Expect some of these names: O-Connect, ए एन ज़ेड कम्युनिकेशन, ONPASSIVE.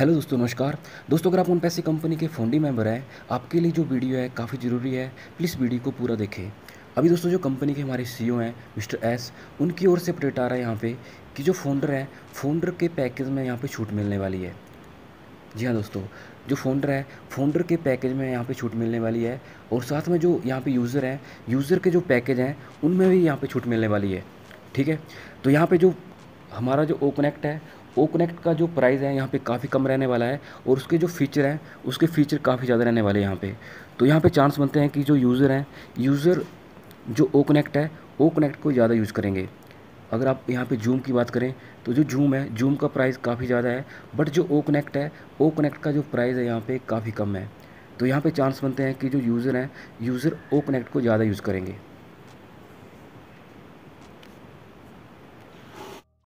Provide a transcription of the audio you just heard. Hello दोस्तों, नमस्कार दोस्तों। अगर आप ONPASSIVE कंपनी के फाउंडिंग मेंबर हैं, आपके लिए जो वीडियो है काफ़ी ज़रूरी है, प्लीज़ वीडियो को पूरा देखें। अभी दोस्तों जो कंपनी के हमारे सीईओ हैं मिस्टर एस, उनकी ओर से अपडेट आ रहा है यहाँ पे कि जो फाउंडर है, फाउंडर के पैकेज में यहाँ पर छूट मिलने वाली है। जी हाँ दोस्तों, जो फाउंडर है, फाउंडर के पैकेज में यहाँ पे छूट मिलने वाली है और साथ में जो यहाँ पे यूज़र हैं, यूज़र के जो पैकेज हैं उनमें भी यहाँ पे छूट मिलने वाली है। ठीक है, तो यहाँ पे जो हमारा जो O-Connect है, O-Connect का जो प्राइस है यहाँ पे काफ़ी कम रहने वाला है और उसके जो फीचर हैं, उसके फीचर काफ़ी ज़्यादा रहने वाले हैं यहाँ पर। तो यहाँ पर चांस बनते हैं कि जो यूज़र हैं, यूज़र जो O-Connect है, O-Connect को ज़्यादा यूज़ करेंगे। अगर आप यहाँ पे जूम की बात करें तो जो जूम है, जूम का प्राइस काफ़ी ज़्यादा है, बट जो O-Connect है, O-Connect का जो प्राइस है यहाँ पे काफ़ी कम है। तो यहाँ पे चांस बनते हैं कि जो यूज़र हैं, यूज़र O-Connect को ज़्यादा यूज़ करेंगे।